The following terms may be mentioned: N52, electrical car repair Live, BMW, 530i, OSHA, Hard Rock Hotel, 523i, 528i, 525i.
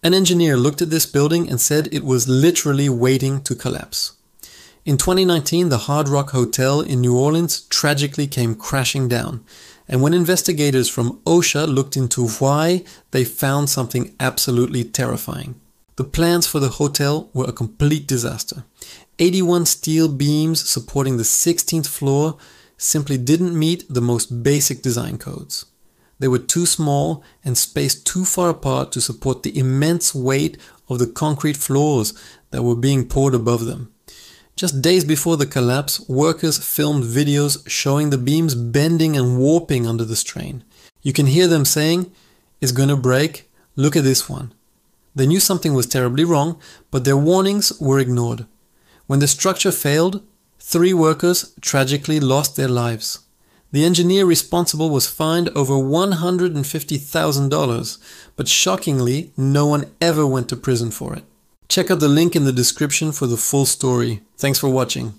An engineer looked at this building and said it was literally waiting to collapse. In 2019, the Hard Rock Hotel in New Orleans tragically came crashing down. And when investigators from OSHA looked into why, they found something absolutely terrifying. The plans for the hotel were a complete disaster. 81 steel beams supporting the 16th floor simply didn't meet the most basic design codes. They were too small and spaced too far apart to support the immense weight of the concrete floors that were being poured above them. Just days before the collapse, workers filmed videos showing the beams bending and warping under the strain. You can hear them saying, "It's gonna break, look at this one." They knew something was terribly wrong, but their warnings were ignored. When the structure failed, 3 workers tragically lost their lives. The engineer responsible was fined over $150,000, but shockingly, no one ever went to prison for it. Check out the link in the description for the full story. Thanks for watching.